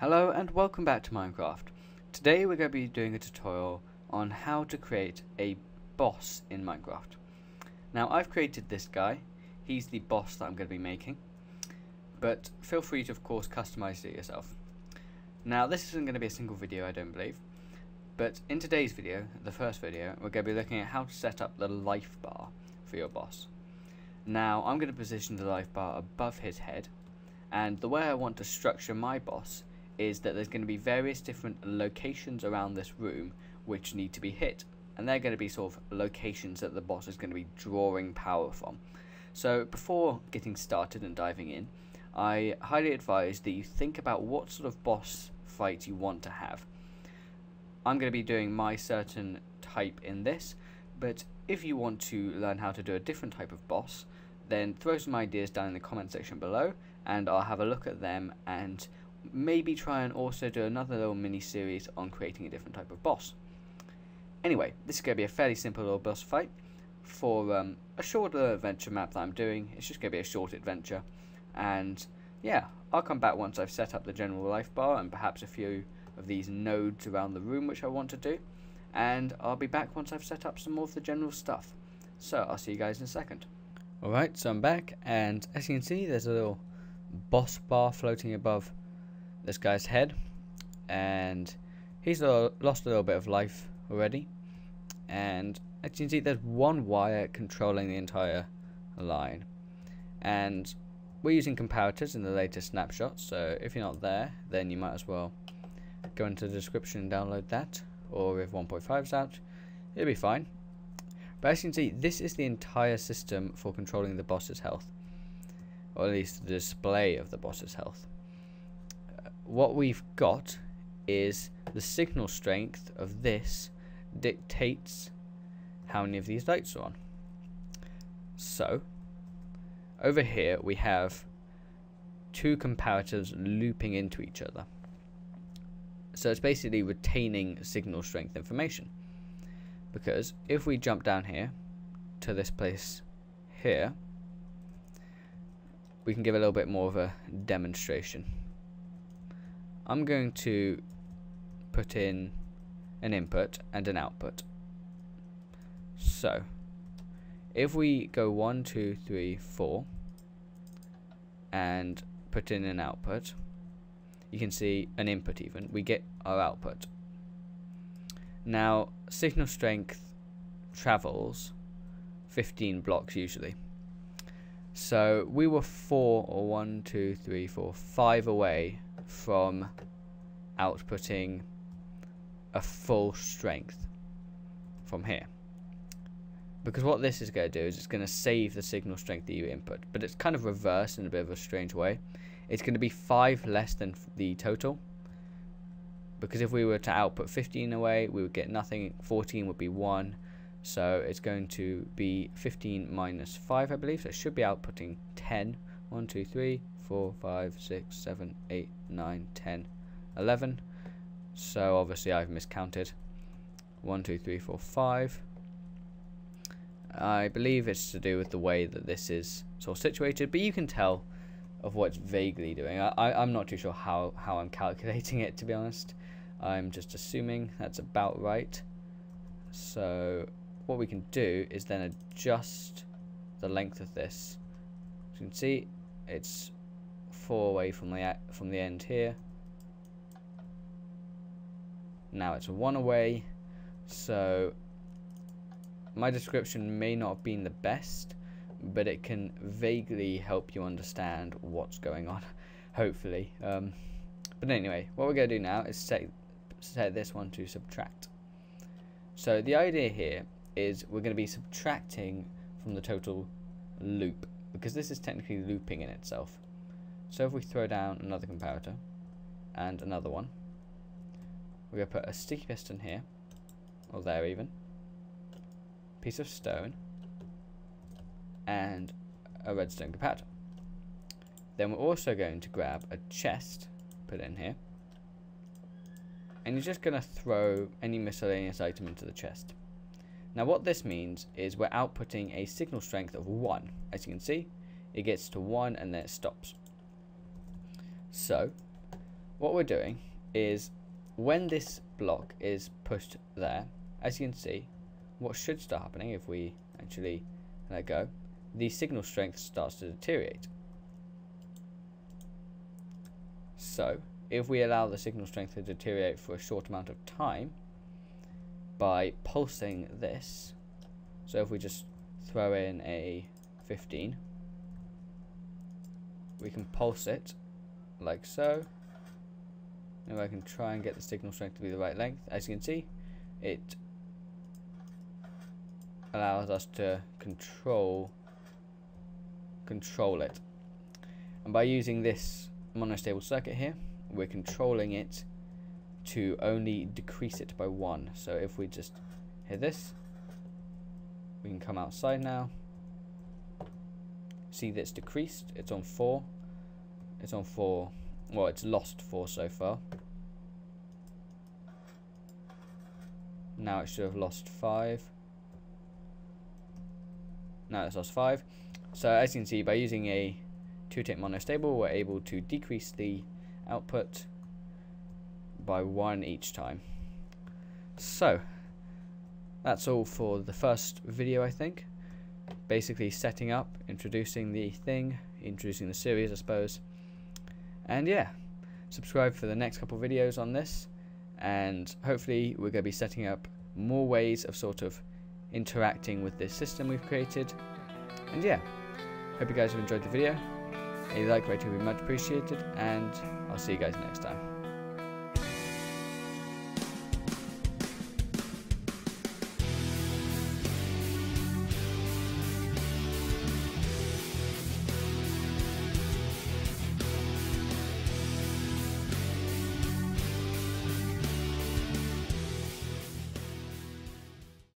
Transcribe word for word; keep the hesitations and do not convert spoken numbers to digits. Hello and welcome back to Minecraft. Today we're going to be doing a tutorial on how to create a boss in Minecraft. Now I've created this guy, he's the boss that I'm going to be making, but feel free to of course customize it yourself. Now this isn't going to be a single video, I don't believe, but in today's video, the first video, we're going to be looking at how to set up the life bar for your boss. Now I'm going to position the life bar above his head, and the way I want to structure my boss is that there's going to be various different locations around this room which need to be hit, and they're going to be sort of locations that the boss is going to be drawing power from. So before getting started and diving in, I highly advise that you think about what sort of boss fight you want to have. I'm going to be doing my certain type in this, but if you want to learn how to do a different type of boss, then throw some ideas down in the comment section below and I'll have a look at them, and maybe try and also do another little mini series on creating a different type of boss. Anyway, this is going to be a fairly simple little boss fight for um, a shorter adventure map that I'm doing. It's just going to be a short adventure, and yeah, I'll come back once I've set up the general life bar and perhaps a few of these nodes around the room which I want to do, and I'll be back once I've set up some more of the general stuff. So I'll see you guys in a second. Alright, so I'm back, and as you can see there's a little boss bar floating above this guy's head, and he's uh, lost a little bit of life already, and as you can see there's one wire controlling the entire line, and we're using comparators in the latest snapshot, so if you're not there then you might as well go into the description and download that, or if one point five's out it'll be fine. But as you can see, this is the entire system for controlling the boss's health, or at least the display of the boss's health. Uh, what we've got is the signal strength of this dictates how many of these lights are on. So over here we have two comparators looping into each other, so it's basically retaining signal strength information, because if we jump down here to this place here, we can give a little bit more of a demonstration. I'm going to put in an input and an output. So if we go one, two, three, four and put in an output, you can see an input even, we get our output. Now signal strength travels fifteen blocks usually. So we were four, or one, two, three, four, five away from outputting a full strength from here. Because what this is going to do is it's going to save the signal strength that you input, but it's kind of reversed in a bit of a strange way. It's going to be five less than the total, because if we were to output fifteen away, we would get nothing, fourteen would be one. So it's going to be fifteen minus five, I believe, so it should be outputting ten. one, two, three, four, five, six, seven, eight, nine, ten, eleven. So obviously I've miscounted. one, two, three, four, five. I believe it's to do with the way that this is sort of situated, but you can tell of what it's vaguely doing. I, I, I'm not too sure how, how I'm calculating it, to be honest. I'm just assuming that's about right. So what we can do is then adjust the length of this. As you can see, it's four away from the from the end here. Now it's one away, so my description may not have been the best, but it can vaguely help you understand what's going on, hopefully. Um, but anyway, what we're going to do now is set, set this one to subtract. So the idea here is we're going to be subtracting from the total loop, because this is technically looping in itself. So if we throw down another comparator and another one, we're going to put a sticky piston here, or there even, piece of stone and a redstone comparator. Then we're also going to grab a chest, put it in here, and you're just going to throw any miscellaneous item into the chest. Now what this means is we're outputting a signal strength of one. As you can see, it gets to one and then it stops. So what we're doing is when this block is pushed there, as you can see, what should start happening if we actually let go, the signal strength starts to deteriorate. So if we allow the signal strength to deteriorate for a short amount of time by pulsing this, so if we just throw in a fifteen, we can pulse it like so. Now I can try and get the signal strength to be the right length. As you can see, it allows us to control control it, and by using this monostable circuit here, we're controlling it to only decrease it by one. So if we just hit this, we can come outside now. See that's decreased. It's on four. It's on four. Well, it's lost four so far. Now it should have lost five. Now it's lost five. So as you can see, by using a two-tick monostable, we're able to decrease the output by one each time. So that's all for the first video, I think. Basically setting up, introducing the thing, introducing the series, I suppose. And yeah, subscribe for the next couple videos on this, and hopefully we're going to be setting up more ways of sort of interacting with this system we've created. And yeah, hope you guys have enjoyed the video. A like, rate would be much appreciated, and I'll see you guys next time.